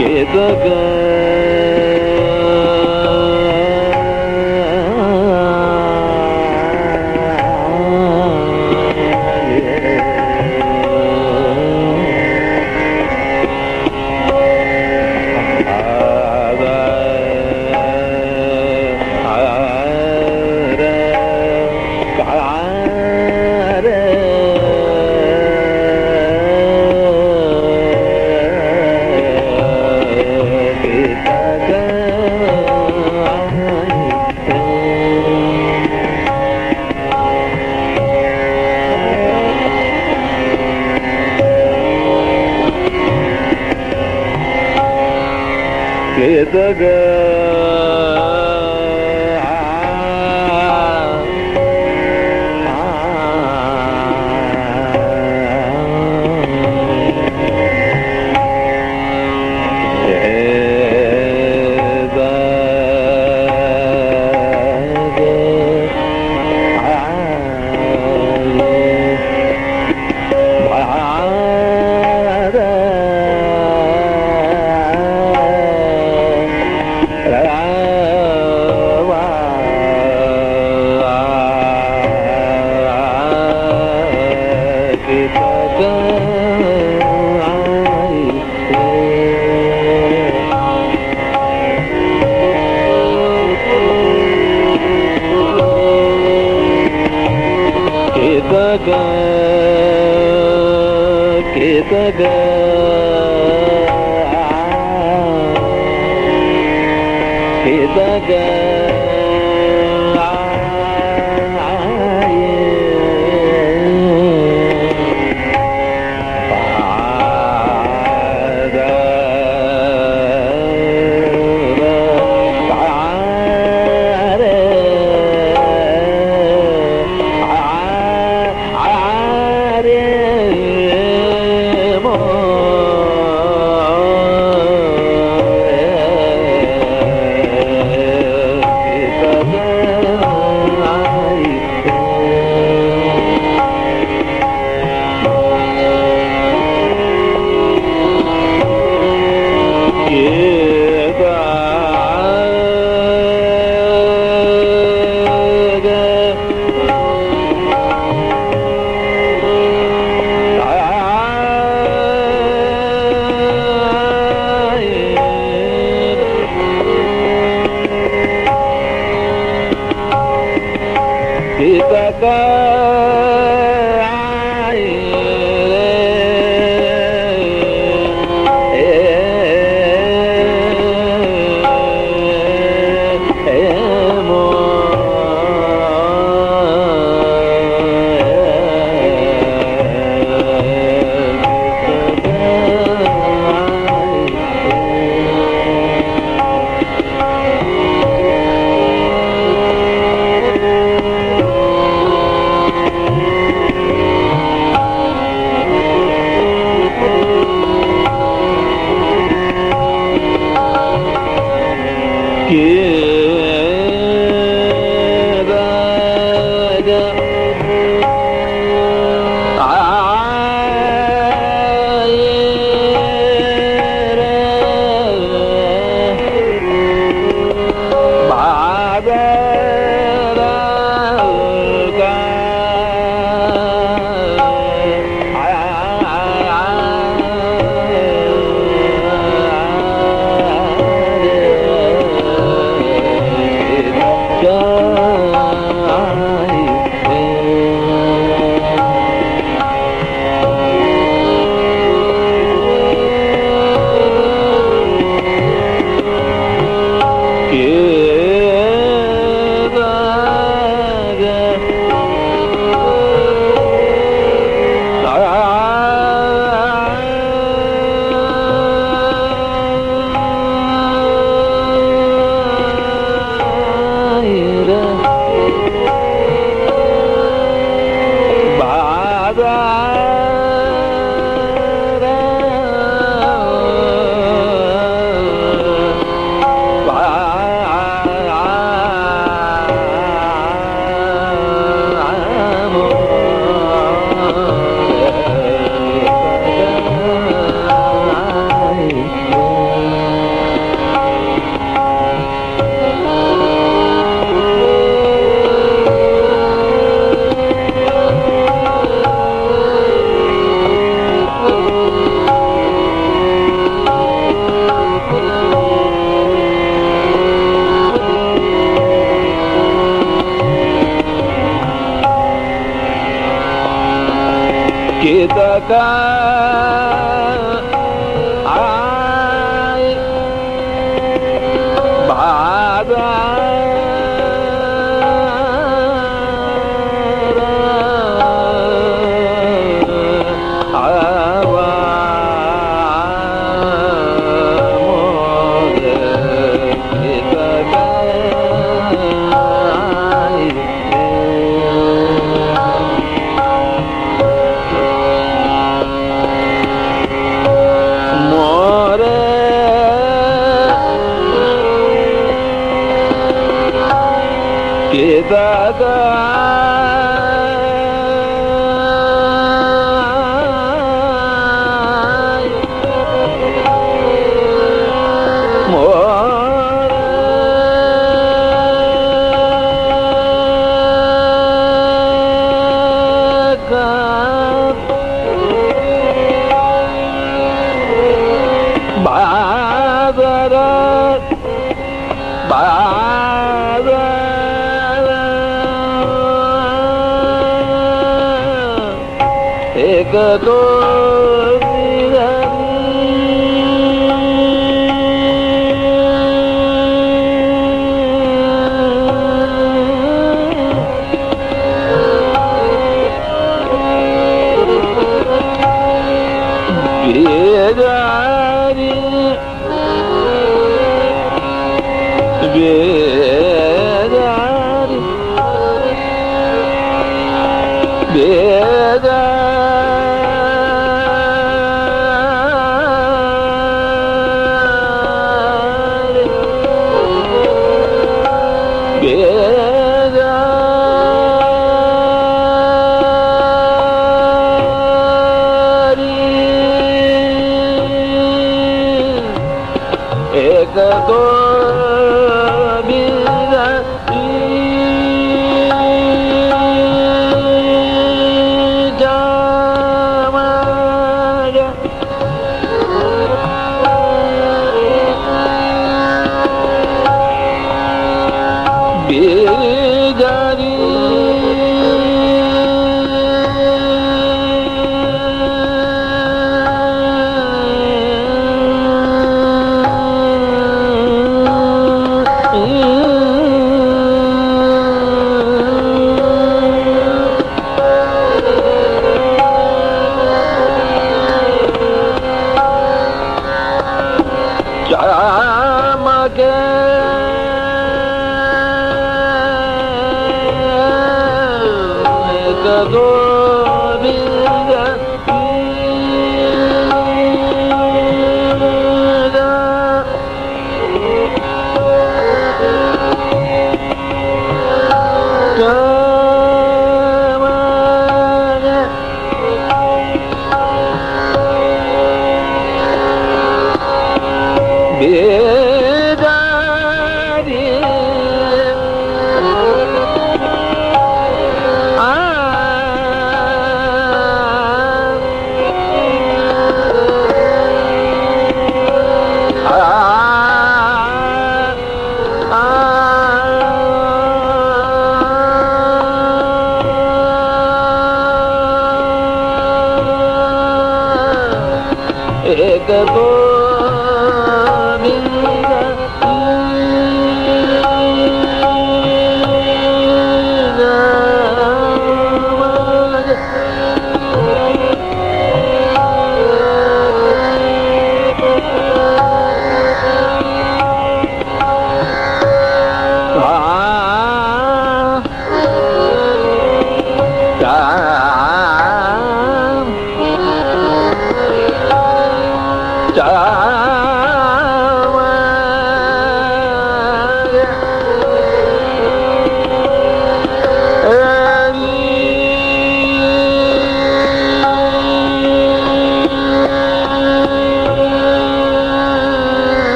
كده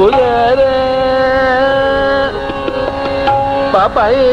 గులరే పాపాయే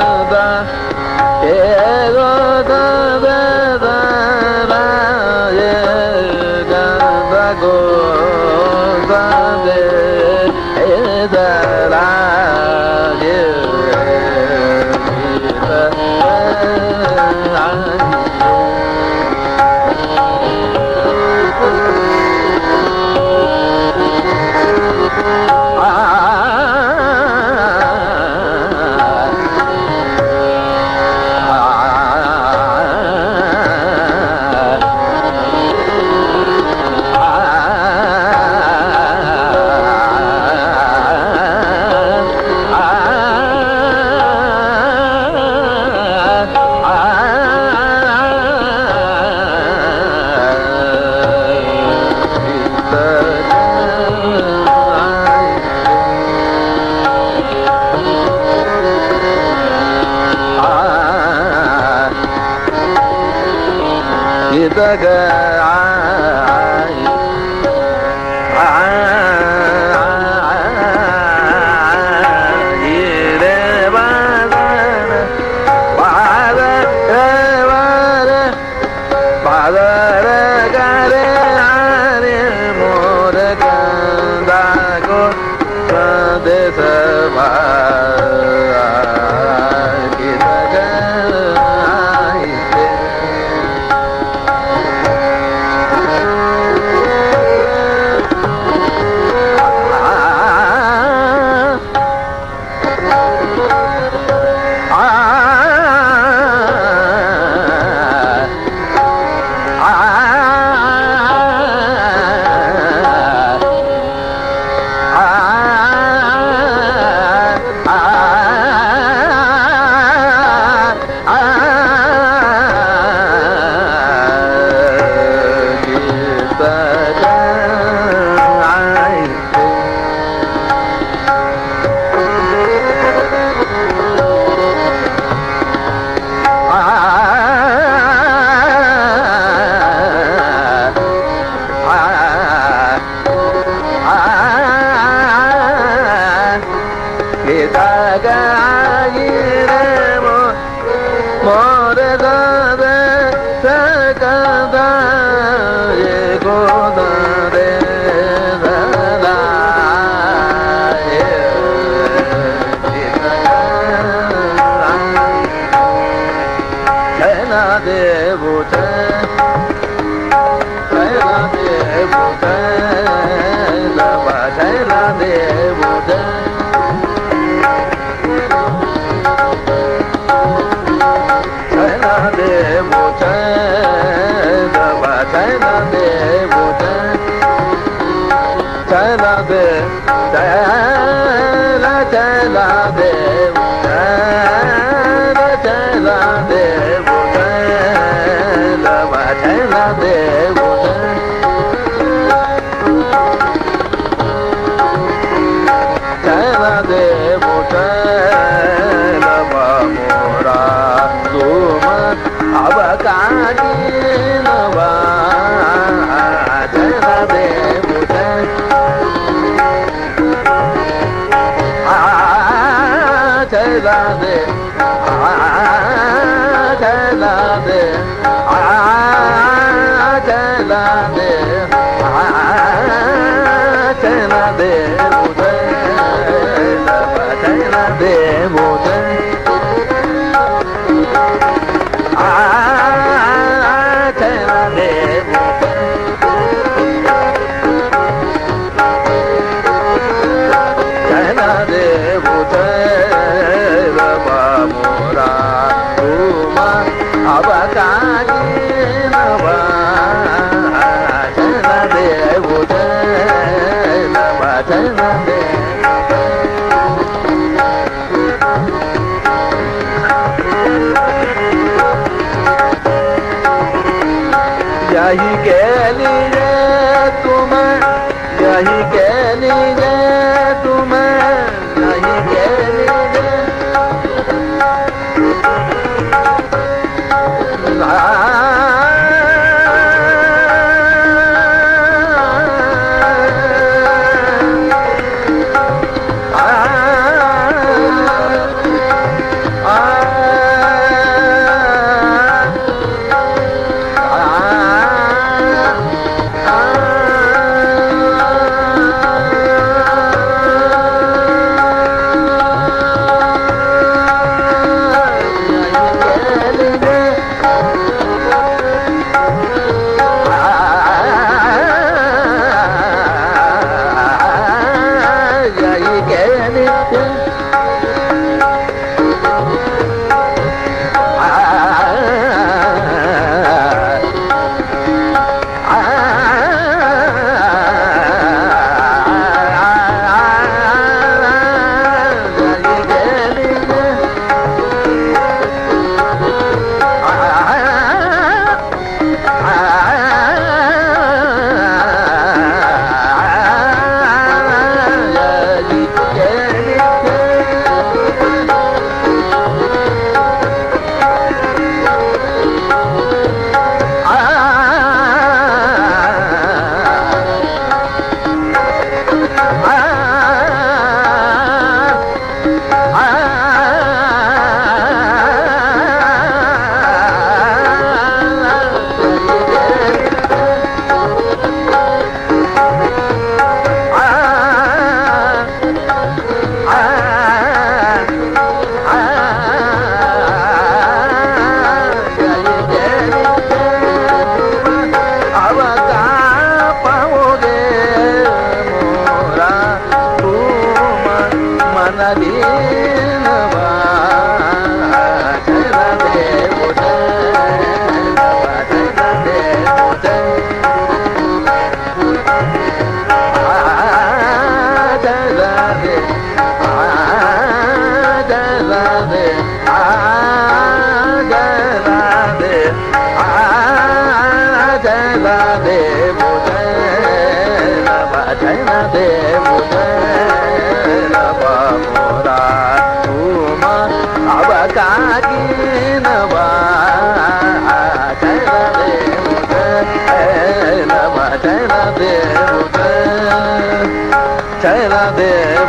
Jai Radhe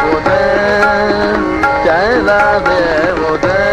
Bodhe, Jai Radhe Bodhe.